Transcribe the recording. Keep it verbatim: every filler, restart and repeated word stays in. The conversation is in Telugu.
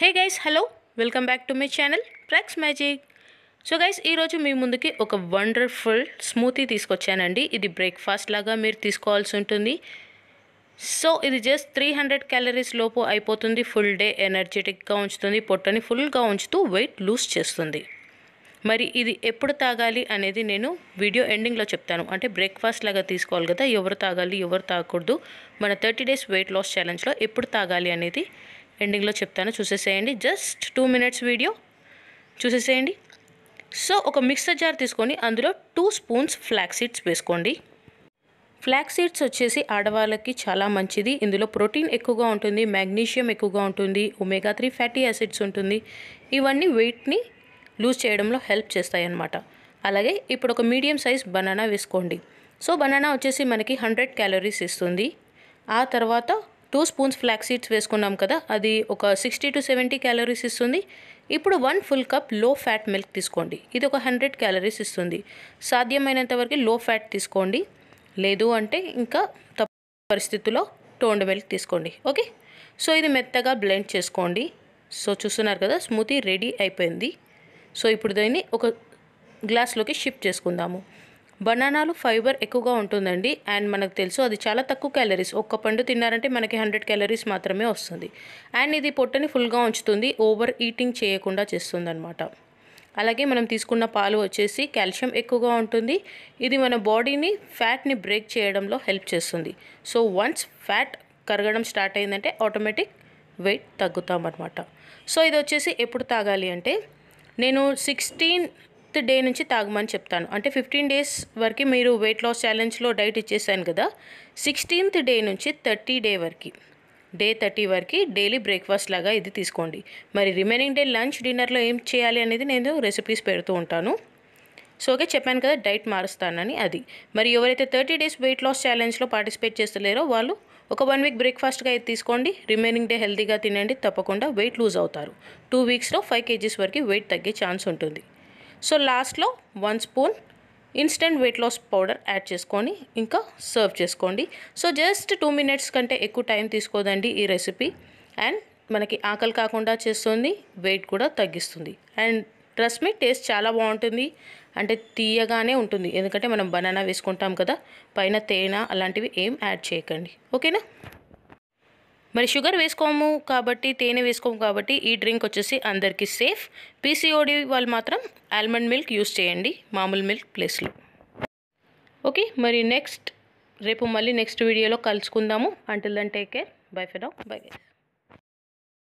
Hey guys hello welcome back to my channel प्राग्स magic. So guys ई रोज़ु मी मुंदुकी ओक वंडरफुल स्मूथी तीसुकोच्चानंडी। इदी ब्रेकफास्ट लागा मीरू तीसुकोवाल्सि उंटुंदी। सो इदी जस्ट थ्री हंड्रेड कैलोरीज़ लोपु अयिपोतुंदी। फुल डे एनर्जेटिक गा उंचुतुंदी, पोट्टनी फुल गा उंचुतू वेट लूज चेस्तुंदी। मरी इदी एप्पुडु तागाली अनेदी नेनु वीडियो एंडिंग लो चेप्तानु। अंटे ब्रेकफास्ट लागा तीसुकोवाली कदा, एवरु तागाली एवरु तागकूडदु, मन thirty days weight loss challenge लो एप्पुडु तागाली अनेदी एंडिंग लो चेप्तानु। चूसेसेयंडी, जस्ट टू मिनट्स वीडियो चूसेसेयंडी। सो ओक मिक्सर जार तीसुकोनी अंदुलो टू स्पून्स फ्लाक्स सीड्स वेसुकोंडी। फ्लाक्स सीड्स वच्चेसी आडवाళ్ళకి चाला मंचिदी। इंदुलो प्रोटीन एक्कुवगा उंटुंदी, मैग्नीशियम एक्कुवगा उंटुंदी, ओमेगा थ्री फैटी एसिड्स उंटुंदी। इवन्नी वेट नी लूज चेयडंलो हेल्प चेस्तायि अन्नमाट। अलागे इप्पुडु ओक मीडियम साइज बनाना वेसुकोंडी। सो बनाना वच्चेसी मनकी हंड्रेड कैलोरीज़ इस्तुंदी। आ तर्वात टू स्पून्स फ्लाक्स सीड्स वेसुकुन्नाम कदा, अदी ओक सिक्सटी टू सेवेंटी कैलोरीज़ इस्तुंदी। इप्पुडु one full cup low fat milk तीसुकोंडी, इदी ओक हंड्रेड कैलोरीज़ इस्तुंदी। साध्यमैనంత వరకు लो फैट తీసుకోండి, లేదు అంటే ఇంకా తప్పని పరిస్థితుల్లో టోండ్ మిల్క్ తీసుకోండి। ఓకే, సో ఇది మెత్తగా బ్లెండ్ చేసుకోండి। సో చూస్తున్నారు కదా, స్మూతీ రెడీ అయిపోయింది। సో ఇప్పుడు దీన్ని ఒక గ్లాస్ లోకి షిఫ్ట్ చేసుకుందాము। బనానాలు ఫైబర్ ఎక్కువగా ఉంటుందండి, అండ్ మనకు తెలుసు అది చాలా తక్కువ క్యాలరీస్। ఒక్క పండు తినారంటే మనకి హండ్రెడ్ క్యాలరీస్ మాత్రమే వస్తుంది, అండ్ ఇది పొట్టని ఫుల్గా ఉంచుతుంది, ఓవర్ ఈటింగ్ చేయకుండా చేస్తుందన్నమాట। అలాగే మనం తీసుకున్న పాలు వచ్చేసి కాల్షియం ఎక్కువగా ఉంటుంది, ఇది మన బాడీని ఫ్యాట్ని బ్రేక్ చేయడంలో హెల్ప్ చేస్తుంది। సో వన్స్ ఫ్యాట్ కరగడం స్టార్ట్ అయిందంటే ఆటోమేటిక్ వెయిట్ తగ్గుతాం అన్నమాట। సో ఇది వచ్చేసి ఎప్పుడు తాగాలి అంటే, నేను సిక్స్టీన్ డే నుంచి తాగమని చెప్తాను। అంటే ఫిఫ్టీన్ డేస్ వరకు మీరు వెయిట్ లాస్ ఛాలెంజ్లో డైట్ ఇచ్చేసాను కదా, సిక్స్టీన్త్ డే నుంచి థర్టీ డే వరకు డే థర్టీ వరకు డైలీ బ్రేక్ఫాస్ట్ లాగా ఇది తీసుకోండి। మరి రిమైనింగ్ డే లంచ్ డిన్నర్లో ఏం చేయాలి అనేది నేను రెసిపీస్ పెడుతూ ఉంటాను। సో ఓకే, చెప్పాను కదా డైట్ మారుస్తానని, అది మరి ఎవరైతే థర్టీ డేస్ వెయిట్ లాస్ ఛాలెంజ్లో పార్టిసిపేట్ చేస్తలేరో వాళ్ళు ఒక వన్ వీక్ బ్రేక్ఫాస్ట్గా ఇది తీసుకోండి। రిమైనింగ్ డే హెల్తీగా తినండి, తప్పకుండా వెయిట్ లూజ్ అవుతారు। టూ వీక్స్లో ఫైవ్ కేజీస్ వరకు వెయిట్ తగ్గే ఛాన్స్ ఉంటుంది। సో లాస్ట్లో one spoon instant weight loss powder add చేసుకొని ఇంకా సర్వ్ చేసుకోండి। సో జస్ట్ టూ మినిట్స్ కంటే ఎక్కువ టైం తీసుకోదండి ఈ రెసిపీ, అండ్ మనకి ఆకలి కాకుండా చేస్తుంది, వెయిట్ కూడా తగ్గిస్తుంది, అండ్ ట్రస్ట్ మీ టేస్ట్ చాలా బాగుంటుంది। అంటే తీయగానే ఉంటుంది, ఎందుకంటే మనం బనానా వేసుకుంటాం కదా, పైన తేనె అలాంటివి ఏం యాడ్ చేయకండి, ఓకేనా। మరి షుగర్ వేసుకోము కాబట్టి, తేనె వేసుకోము కాబట్టి ఈ డ్రింక్ వచ్చేసి అందరికీ సేఫ్। పీసీఓడి వాళ్ళు మాత్రం ఆల్మండ్ మిల్క్ యూస్ చేయండి మామూలు మిల్క్ ప్లేస్లో, ఓకే। మరి నెక్స్ట్ రేపు మళ్ళీ నెక్స్ట్ వీడియోలో కలుసుకుందాము। Until then take care, bye for now, bye guys.